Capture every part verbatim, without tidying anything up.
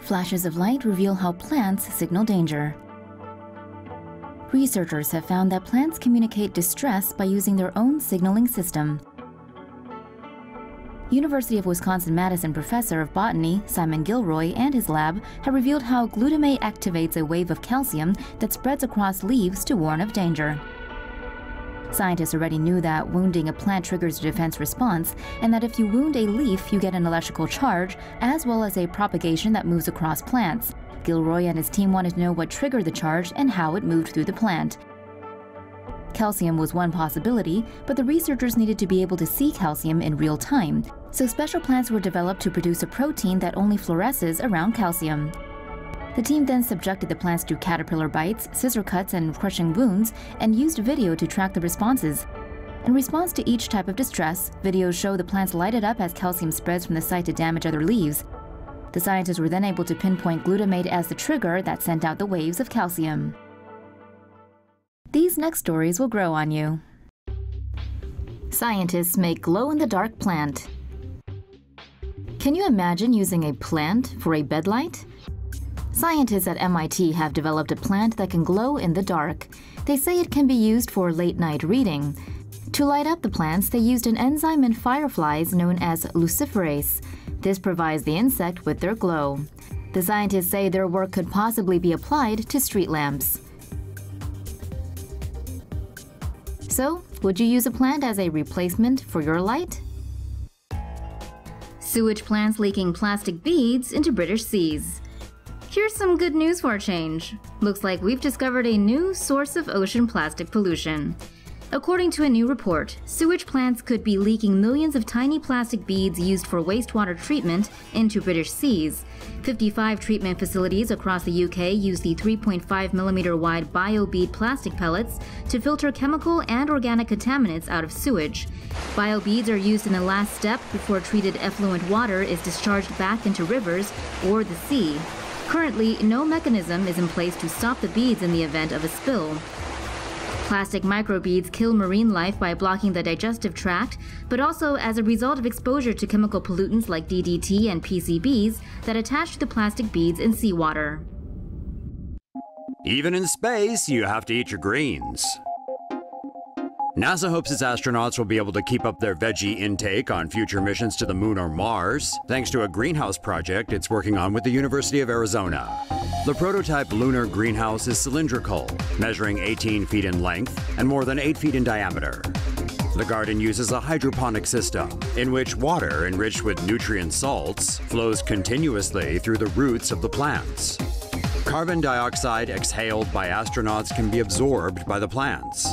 Flashes of light reveal how plants signal danger. Researchers have found that plants communicate distress by using their own signaling system. University of Wisconsin-Madison professor of botany, Simon Gilroy, and his lab have revealed how glutamate activates a wave of calcium that spreads across leaves to warn of danger. Scientists already knew that wounding a plant triggers a defense response, and that if you wound a leaf, you get an electrical charge, as well as a propagation that moves across plants. Gilroy and his team wanted to know what triggered the charge and how it moved through the plant. Calcium was one possibility, but the researchers needed to be able to see calcium in real time, so special plants were developed to produce a protein that only fluoresces around calcium. The team then subjected the plants to caterpillar bites, scissor cuts, and crushing wounds, and used video to track the responses. In response to each type of distress, videos show the plants lighted up as calcium spreads from the site to damage other leaves. The scientists were then able to pinpoint glutamate as the trigger that sent out the waves of calcium. These next stories will grow on you. Scientists make glow-in-the-dark plant. Can you imagine using a plant for a bedlight? Scientists at M I T have developed a plant that can glow in the dark. They say it can be used for late-night reading. To light up the plants, they used an enzyme in fireflies known as luciferase. This provides the insect with their glow. The scientists say their work could possibly be applied to street lamps. So, would you use a plant as a replacement for your light? Sewage plants leaking plastic beads into British seas. Here's some good news for a change. Looks like we've discovered a new source of ocean plastic pollution. According to a new report, sewage plants could be leaking millions of tiny plastic beads used for wastewater treatment into British seas. fifty-five treatment facilities across the U K use the three point five millimeter wide biobead plastic pellets to filter chemical and organic contaminants out of sewage. Biobeads are used in the last step before treated effluent water is discharged back into rivers or the sea. Currently, no mechanism is in place to stop the beads in the event of a spill. Plastic microbeads kill marine life by blocking the digestive tract, but also as a result of exposure to chemical pollutants like D D T and P C Bs that attach to the plastic beads in seawater. Even in space, you have to eat your greens. NASA hopes its astronauts will be able to keep up their veggie intake on future missions to the Moon or Mars, thanks to a greenhouse project it's working on with the University of Arizona. The prototype lunar greenhouse is cylindrical, measuring eighteen feet in length and more than eight feet in diameter. The garden uses a hydroponic system, in which water enriched with nutrient salts flows continuously through the roots of the plants. Carbon dioxide exhaled by astronauts can be absorbed by the plants.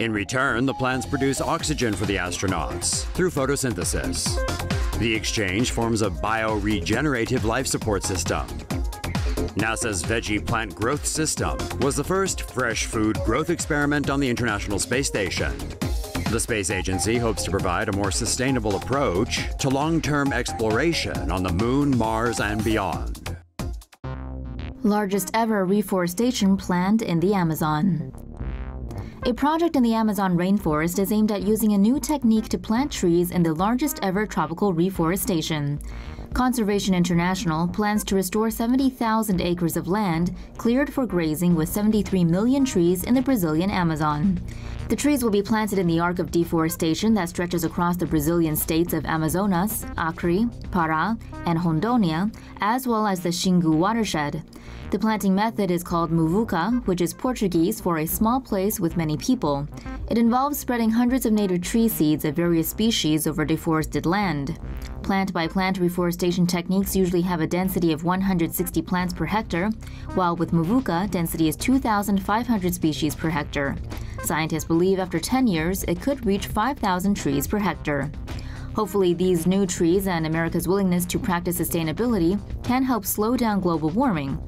In return, the plants produce oxygen for the astronauts through photosynthesis. The exchange forms a bioregenerative life support system. NASA's Veggie Plant Growth System was the first fresh food growth experiment on the International Space Station. The space agency hopes to provide a more sustainable approach to long-term exploration on the Moon, Mars, and beyond. Largest ever reforestation planned in the Amazon. A project in the Amazon rainforest is aimed at using a new technique to plant trees in the largest ever tropical reforestation. Conservation International plans to restore seventy thousand acres of land cleared for grazing with seventy-three million trees in the Brazilian Amazon. The trees will be planted in the arc of deforestation that stretches across the Brazilian states of Amazonas, Acre, Pará, and Rondônia, as well as the Xingu Watershed. The planting method is called Muvuca, which is Portuguese for a small place with many people. It involves spreading hundreds of native tree seeds of various species over deforested land. Plant-by-plant reforestation techniques usually have a density of one hundred sixty plants per hectare, while with Muvuca, density is two thousand five hundred species per hectare. Scientists believe after ten years, it could reach five thousand trees per hectare. Hopefully, these new trees and America's willingness to practice sustainability can help slow down global warming.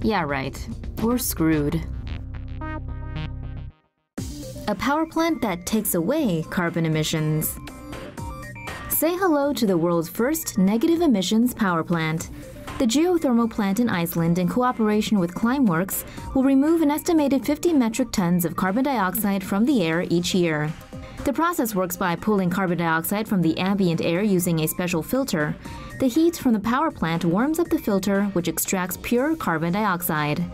Yeah, right. We're screwed. A power plant that takes away carbon emissions. Say hello to the world's first negative emissions power plant. The geothermal plant in Iceland, in cooperation with Climeworks, will remove an estimated fifty metric tons of carbon dioxide from the air each year. The process works by pulling carbon dioxide from the ambient air using a special filter. The heat from the power plant warms up the filter, which extracts pure carbon dioxide.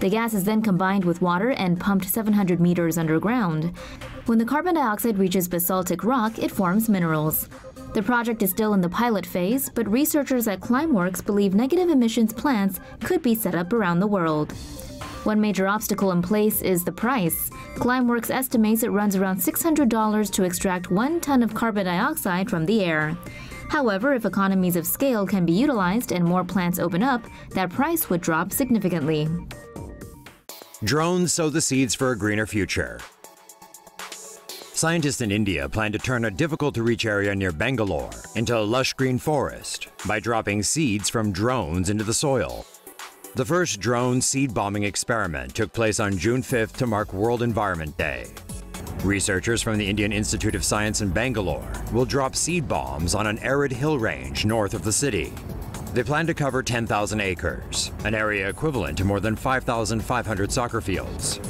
The gas is then combined with water and pumped seven hundred meters underground. When the carbon dioxide reaches basaltic rock, it forms minerals. The project is still in the pilot phase, but researchers at Climeworks believe negative emissions plants could be set up around the world. One major obstacle in place is the price. Climeworks estimates it runs around six hundred dollars to extract one ton of carbon dioxide from the air. However, if economies of scale can be utilized and more plants open up, that price would drop significantly. Drones sow the seeds for a greener future. Scientists in India plan to turn a difficult-to-reach area near Bangalore into a lush green forest by dropping seeds from drones into the soil. The first drone seed bombing experiment took place on June fifth to mark World Environment Day. Researchers from the Indian Institute of Science in Bangalore will drop seed bombs on an arid hill range north of the city. They plan to cover ten thousand acres, an area equivalent to more than five thousand five hundred soccer fields.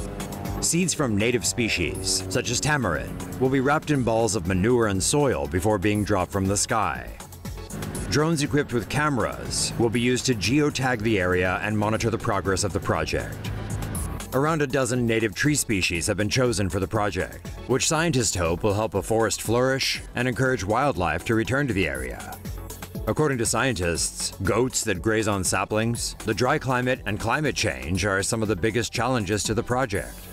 Seeds from native species, such as tamarind, will be wrapped in balls of manure and soil before being dropped from the sky. Drones equipped with cameras will be used to geotag the area and monitor the progress of the project. Around a dozen native tree species have been chosen for the project, which scientists hope will help a forest flourish and encourage wildlife to return to the area. According to scientists, goats that graze on saplings, the dry climate, and climate change are some of the biggest challenges to the project.